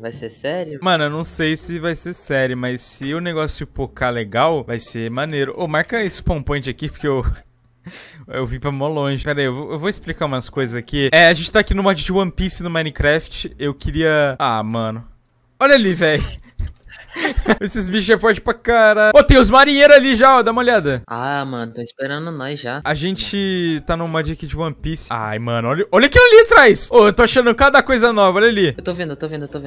Vai ser sério? Mano, eu não sei se vai ser sério, mas se o negócio focar legal, vai ser maneiro. Ô, marca esse spawn point aqui, porque eu vim pra mó longe. Pera aí, eu vou explicar umas coisas aqui. É, a gente tá aqui no mod de One Piece no Minecraft. Eu queria... Ah, mano. Olha ali, velho. Esses bichos é forte pra caralho. Ô, tem os marinheiros ali já, ó, dá uma olhada. Ah, mano, tô esperando nós já. A gente tá no mod aqui de One Piece. Ai, mano, olha aquilo ali atrás. Ô, eu tô achando cada coisa nova, olha ali. Eu tô vendo.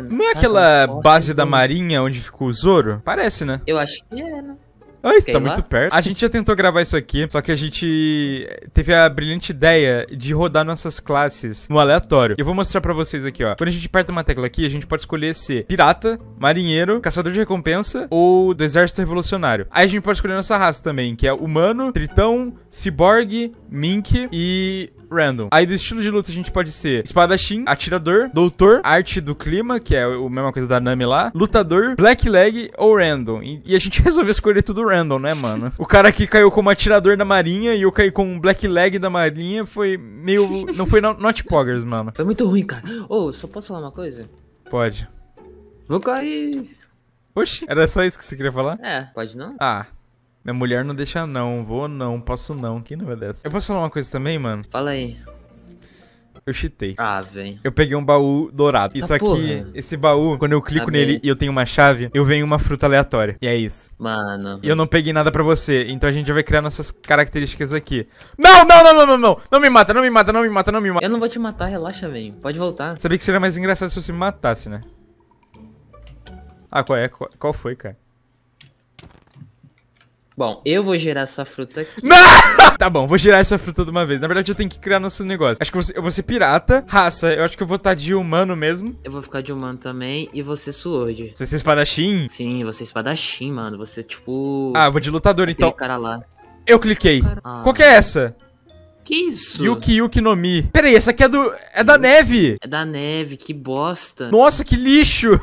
Não é aquela base da marinha onde ficou o Zoro? Parece, né? Eu acho que é, né? Ah, isso tá muito perto. A gente já tentou gravar isso aqui, só que a gente teve a brilhante ideia de rodar nossas classes no aleatório. Eu vou mostrar pra vocês aqui, ó. Quando a gente aperta uma tecla aqui, a gente pode escolher ser pirata, marinheiro, caçador de recompensa ou do exército revolucionário. Aí a gente pode escolher nossa raça também, que é humano, tritão, ciborgue, mink e... random. Aí do estilo de luta a gente pode ser espadachim, atirador, doutor, arte do clima, que é a mesma coisa da Nami lá, lutador, Black Leg ou random. E a gente resolveu escolher tudo random, né, mano? O cara que caiu como atirador da marinha e eu caí como um Black Leg da marinha foi meio... Não foi not poggers, mano. Foi muito ruim, cara. Ô, só posso falar uma coisa? Pode. Vou cair. Oxi, era só isso que você queria falar? É, pode não? Ah... Minha mulher não deixa não, vou não, posso não, quem não vai dessa? Eu posso falar uma coisa também, mano? Fala aí. Eu cheatei. Ah, velho. Eu peguei um baú dourado. Isso aqui, esse baú, quando eu clico nele e eu tenho uma chave, eu venho uma fruta aleatória. E é isso. Mano. E eu não peguei nada pra você, então a gente já vai criar nossas características aqui. Não. Não me mata, não me mata. Eu não vou te matar, relaxa, velho. Pode voltar. Sabia que seria mais engraçado se você me matasse, né? Ah, qual é? Qual foi, cara? Bom, eu vou gerar essa fruta aqui. Não! Tá bom, vou gerar essa fruta de uma vez. Na verdade, eu tenho que criar nosso negócio. Acho que eu vou ser pirata, raça. Eu acho que eu vou estar de humano mesmo. Eu vou ficar de humano também e você sword. Você é espadachim? Sim, você é espadachim, mano. Você, tipo... Ah, eu vou de lutador, então. Aquele cara lá. Eu cliquei. Ah. Qual que é essa? Que isso? Yuki yuki no mi. Pera aí, essa aqui é do... É da neve. É da neve, que bosta. Nossa, que lixo.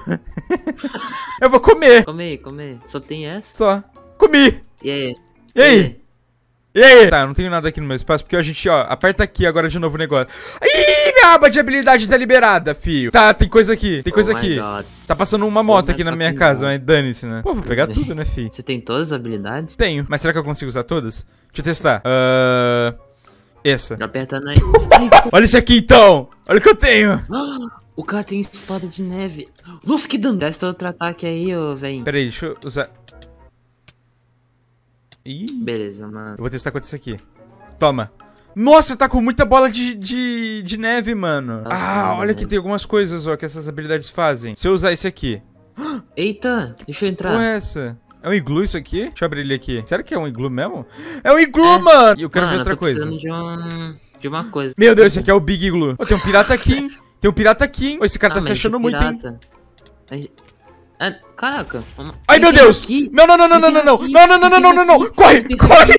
Eu vou comer. Come aí. Só tem essa? Só. Comi. E aí? Tá, não tenho nada aqui no meu espaço, porque a gente, ó, aperta aqui agora de novo o negócio. Ih, minha aba de habilidade tá liberada, fio. Tá, tem coisa aqui, tem coisa aqui. Tá passando uma moto aqui na minha casa, mas dane-se, né? Pô, vou pegar tudo, né, fio? Você tem todas as habilidades? Tenho, mas será que eu consigo usar todas? Deixa eu testar. Essa. Apertando aí. Olha isso aqui, então. Olha o que eu tenho. O cara tem espada de neve. Nossa, que dano. Testa outro ataque aí, ô, velho. Pera aí, deixa eu usar... Ih. Beleza, mano. Eu vou testar com isso aqui. Toma. Nossa, tá com muita bola de neve, mano. Ah, olha que tem algumas coisas, ó, que essas habilidades fazem. Se eu usar esse aqui. Eita, deixa eu entrar. Qual é essa? É um iglu isso aqui? Deixa eu abrir ele aqui. Será que é um iglu mesmo? É um iglu, mano! E eu quero ver outra coisa. Eu tô precisando de uma coisa. Meu Deus, esse aqui é o Big Iglu. Ó, tem um pirata aqui, hein? Tem um pirata aqui, hein? Ô, esse cara tá se achando muito, hein? Caraca. Ai, meu Deus. Não. Corre.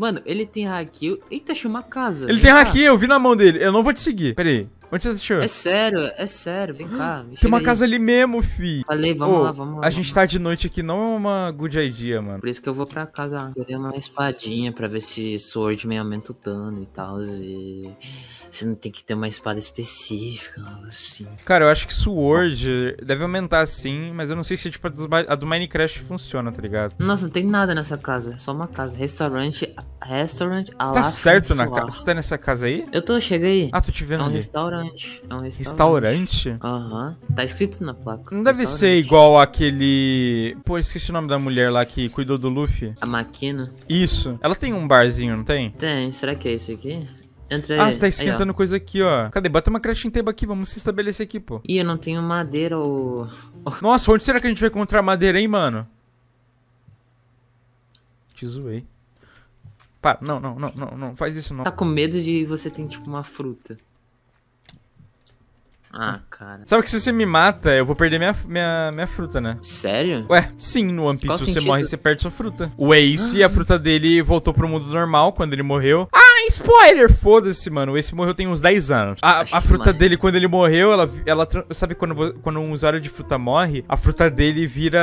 Mano, ele tem haki. Eita, achou uma casa. Ele tem haki, eu vi na mão dele. Eu não vou te seguir. Pera aí. Onde você achou? É sério. Vem cá. Tem uma casa ali mesmo, fi. Falei, vamos lá. A gente tá de noite aqui, não é uma good idea, mano. Por isso que eu vou pra casa. Eu dei uma espadinha pra ver se sword me aumenta o dano e tal. E... Você não tem que ter uma espada específica, assim. Cara, eu acho que sword deve aumentar sim, mas eu não sei se tipo, a do Minecraft funciona, tá ligado? Nossa, não tem nada nessa casa, só uma casa. Restaurante, a lá. Você tá certo na casa? Você tá nessa casa aí? Eu tô, cheguei. Ah, tô te vendo ali. É um restaurante. Restaurante? Aham. Tá escrito na placa. Não deve ser igual aquele... Pô, esqueci o nome da mulher lá que cuidou do Luffy. A Makino. Isso. Ela tem um barzinho, não tem? Tem. Será que é isso aqui? Entra aí. Você tá esquentando aí, coisa aqui, ó. Cadê? Bota uma crafting table aqui, vamos se estabelecer aqui, pô. Ih, eu não tenho madeira ou... Nossa, onde será que a gente vai encontrar madeira, hein, mano? Te zoei. Para, não, faz isso não. Tá com medo de você ter, tipo, uma fruta. Ah, cara. Sabe que se você me mata, eu vou perder minha fruta, né? Sério? Ué, sim, no One Piece você morre e você perde sua fruta. O Ace, a fruta dele voltou pro mundo normal quando ele morreu. Ah, spoiler! Foda-se, mano. O Ace morreu tem uns 10 anos. A fruta dele, quando ele morreu, ela sabe quando um usuário de fruta morre, a fruta dele vira...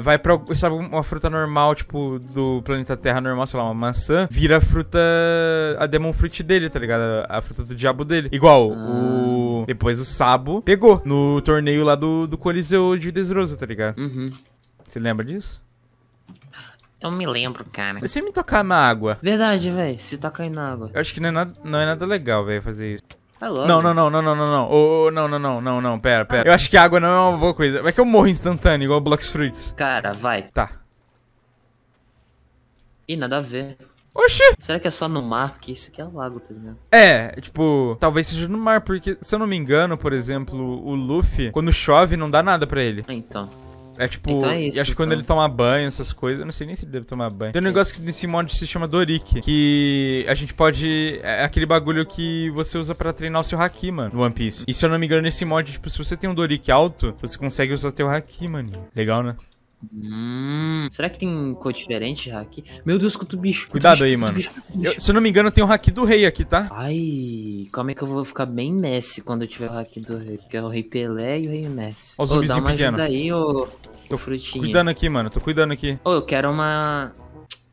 vai pra... Sabe, uma fruta normal, tipo, do planeta Terra normal, sei lá, uma maçã, vira a fruta... A Demon Fruit dele, tá ligado? A fruta do diabo dele. Igual, o... Depois o Sabo pegou no torneio lá do Coliseu de Desrosa, tá ligado? Uhum. Você lembra disso? Eu me lembro, cara. E se me tocar na água? Verdade, velho. Se tocar aí na água. Eu acho que não é nada legal, velho, fazer isso. Hello, não. Oh, não, pera. Eu acho que a água não é uma boa coisa. Vai que eu morro instantâneo, igual o Blox Fruits. Cara, vai. Tá. Ih, nada a ver. Oxi! Será que é só no mar? Porque isso aqui é lago, tá ligado? É, tipo, talvez seja no mar, porque, se eu não me engano, por exemplo, o Luffy, quando chove, não dá nada pra ele. Então... É tipo, então é isso, acho que quando ele toma banho, essas coisas, eu não sei nem se ele deve tomar banho. Tem um negócio que nesse mod se chama Dorik, que a gente pode... É aquele bagulho que você usa pra treinar o seu Haki, mano, no One Piece. E se eu não me engano, nesse mod, tipo, se você tem um Dorik alto, você consegue usar seu Haki, mano. Legal, né? Será que tem cor diferente, Haki? Meu Deus, quanto bicho. Cuidado aí, mano. Se eu não me engano, tem o Haki do Rei aqui, tá? Ai, calma aí que eu vou ficar bem Messi quando eu tiver o Haki do Rei. Porque é o Rei Pelé e o Rei Messi. Ó, o zumbizinho pequeno. Dá uma ajuda aí, ô frutinha. Cuidando aqui, mano. Tô cuidando aqui. Ô, eu quero uma...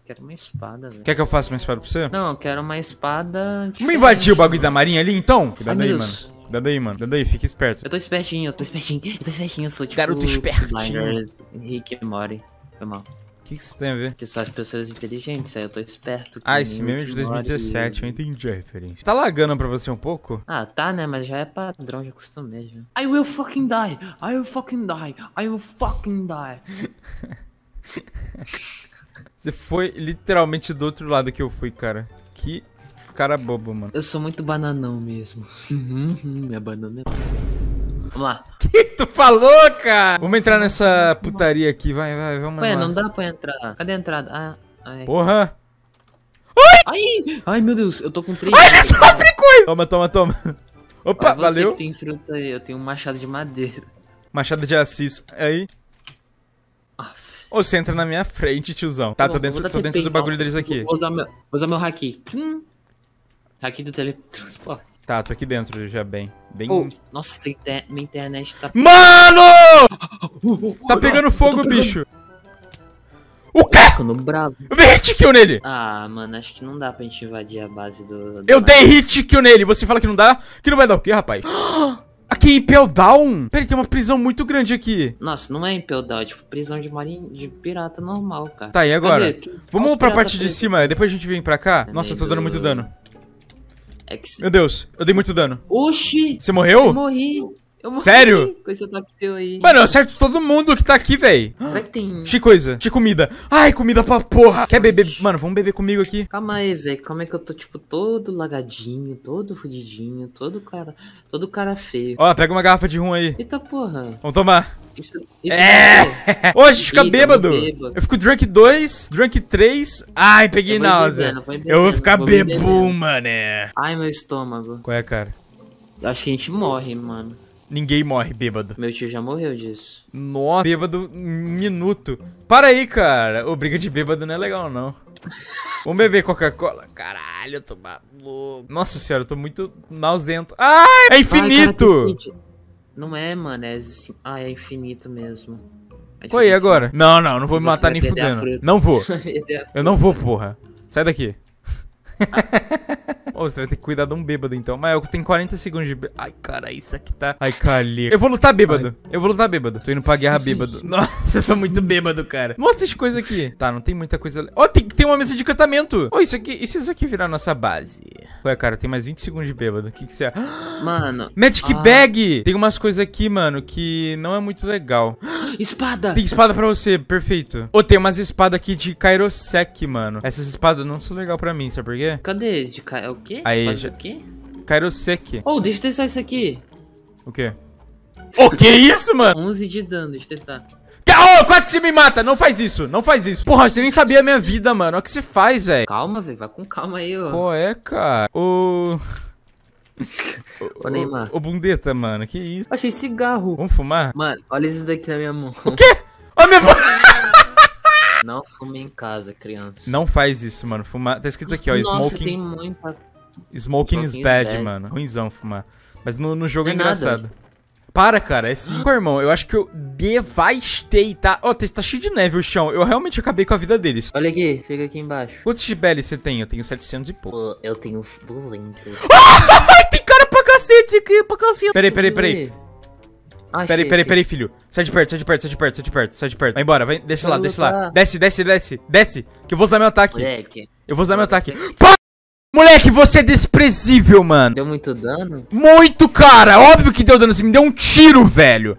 Quero uma espada, velho. Quer que eu faça uma espada pra você? Não, eu quero uma espada... Me invadiu o bagulho da marinha ali, então? Cuidado aí, mano. Cuidado aí, mano. Cuidado aí, fica esperto. Eu tô espertinho, eu sou tipo... Garoto espertinho. Henrique Mori. Foi mal. O que isso tem a ver? Que são as pessoas inteligentes, aí eu tô esperto. Ah, esse meme é de 2017, eu entendi a referência. Tá lagando pra você um pouco? Ah, tá, né? Mas já é padrão, já acostumei, já. I will fucking die! I will fucking die! I will fucking die! Você foi literalmente do outro lado que eu fui, cara. Que... cara bobo, mano. Eu sou muito bananão mesmo. Minha banana. Vamos lá. Que tu falou, cara? Vamos entrar nessa putaria aqui, vai, vamos lá. Ué, não dá pra entrar. Cadê a entrada? Ah, ai. Porra. Ai! Ai, meu Deus, eu tô com 3. Olha só, abre coisa! Toma. Opa, olha, valeu. Você que tem fruta aí, eu tenho um machado de madeira. Machado de assis. Aí. Ou você entra na minha frente, tiozão. Tá, tô dentro do bagulho deles aqui. Vou usar meu haki. Haki do teletransporte. Tá, tô aqui dentro já, bem... Oh, nossa, minha internet tá... Mano! Tá pegando fogo, bicho. O quê? Eu dei hit kill nele. Ah, mano, acho que não dá pra gente invadir a base do... Eu dei hit kill nele. Você fala que não dá? Que não vai dar o quê, rapaz? Aqui é Impel Down? Peraí, tem uma prisão muito grande aqui. Nossa, não é Impel Down, é tipo prisão de pirata normal, cara. Tá, e agora? Vamos pra parte de cima, depois a gente vem pra cá. Nossa, eu tô dando muito dano. É que... Meu Deus, eu dei muito dano. Oxi! Você morreu? Eu morri. Sério? Coisa aconteceu aí. Mano, eu acerto todo mundo que tá aqui, véi. Será que tem... Tinha comida. Ai, comida pra porra. Quer beber? Mano, vamos beber comigo aqui. Calma aí, véi. Como é que eu tô, tipo, todo lagadinho, todo fudidinho, todo cara feio. Ó, pega uma garrafa de rum aí. Eita porra. Vamos tomar. Isso é! Ô, a gente fica bêbado. Eu fico drunk 2, drunk 3. Ai, peguei náusea. Eu vou ficar bebum, mané. Ai, meu estômago. Qual é, cara? Acho que a gente morre, mano. Ninguém morre bêbado. Meu tio já morreu disso. Nossa, bêbado minuto. Para aí, cara. Ô, briga de bêbado não é legal, não. Vamos beber Coca-Cola. Caralho, eu tô maluco. Nossa senhora, eu tô muito nausento. Ai, é infinito. Ai, cara, não é, mano, é assim. Ah, é infinito mesmo. Foi agora? Não vou me matar nem fudendo. Não vou. Eu não vou, porra. Sai daqui. Ô, você vai ter que cuidar de um bêbado então. Mas eu tenho 40 segundos de... Ai, cara, isso aqui tá... Ai, calha. Eu vou lutar bêbado. Tô indo pra guerra bêbado. Nossa, eu tô muito bêbado, cara. Mostra as coisas aqui. Tá, não tem muita coisa... Ó, tem uma mesa de encantamento. Ó, isso aqui... E se isso aqui virar nossa base? Ué, cara, tem mais 20 segundos de bêbado. O que você... Mano... Magic Bag! Tem umas coisas aqui, mano, que não é muito legal. Espada! Tem espada pra você, perfeito. Ô, tem umas espadas aqui de Kairoseki, mano. Essas espadas não são legais pra mim, sabe por quê? Cadê? De Kairoseki? O quê? Aí, já... Kairoseki. Oh, deixa eu testar isso aqui. O quê? Oh, que isso, mano? 11 de dano, deixa eu testar. Oh, quase que você me mata. Não faz isso. Porra, você nem sabia a minha vida, mano. Olha o que você faz, velho. Calma, velho. Vai com calma aí, ó. Pô, é, cara. Ô, Neymar. Ô, bundeta, mano. Que isso? Achei cigarro. Vamos fumar? Mano, olha isso daqui na minha mão. O quê? Olha a minha mão. Não fume em casa, criança. Não faz isso, mano. Fumar. Tá escrito aqui, ó. Nossa, smoking. Tem muita... Smoking is bad, mano. Ruinzão fumar. Mas no jogo é engraçado. Nada. Para, cara. É 5, irmão. Eu acho que eu devastei, tá? Ó, tá cheio de neve o chão. Eu realmente acabei com a vida deles. Olha aqui. Fica aqui embaixo. Quantos de Belly você tem? Eu tenho 700 e pouco. Eu tenho uns 200. Tem cara pra caralho. cacete aqui, pra cacete. Peraí. Achei, peraí, filho. Sai de perto. Vai embora, vai. Desce lá, desce lá. Desce. Que eu vou usar meu ataque. Moleque. Eu vou usar meu ataque. Pá! Moleque, você é desprezível, mano. Deu muito dano? Muito, cara. Óbvio que deu dano. Você me deu um tiro, velho.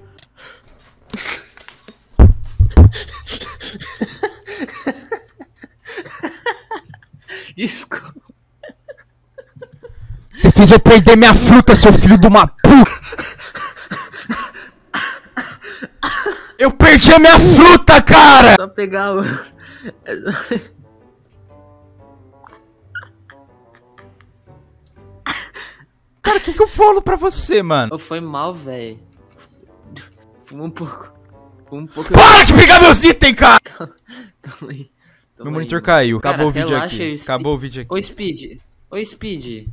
Desculpa. Você fez eu perder minha fruta, seu filho de uma puta. Eu perdi a minha fruta, cara. Só pegar o... Cara, o que eu falo pra você, mano? Foi mal, velho. Fuma um pouco. Para de pegar meus itens, cara! Calma aí. Meu monitor caiu. Acabou o vídeo aqui. Oi, Speed.